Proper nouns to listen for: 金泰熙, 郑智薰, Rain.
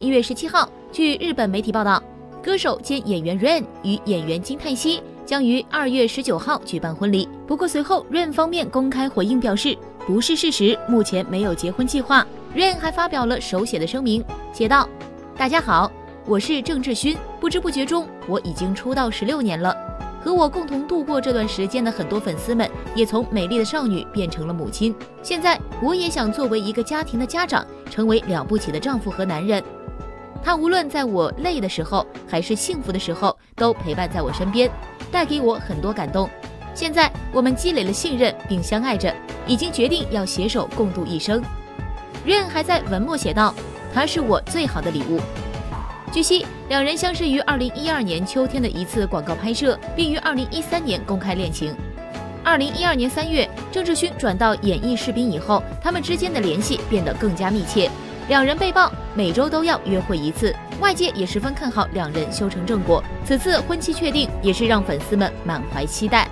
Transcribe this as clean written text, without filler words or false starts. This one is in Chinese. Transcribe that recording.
1月17号，据日本媒体报道，歌手兼演员 Rain 与演员金泰熙将于2月19号举办婚礼。不过随后 Rain 方面公开回应表示，不是事实，目前没有结婚计划。Rain 还发表了手写的声明，写道：“大家好，我是郑智薰，不知不觉中我已经出道16年了。和我共同度过这段时间的很多粉丝们，也从美丽的少女变成了母亲。现在我也想作为一个家庭的家长，成为了不起的丈夫和男人。他无论在我累的时候，还是幸福的时候，都陪伴在我身边，带给我很多感动。现在我们积累了信任，并相爱着，已经决定要携手共度一生。”Rain 还在文末写道：“他是我最好的礼物。”据悉，两人相识于2012年秋天的一次广告拍摄，并于2013年公开恋情。2012年3月，郑智薰转到演艺视频以后，他们之间的联系变得更加密切。两人被曝每周都要约会一次，外界也十分看好两人修成正果。此次婚期确定，也是让粉丝们满怀期待。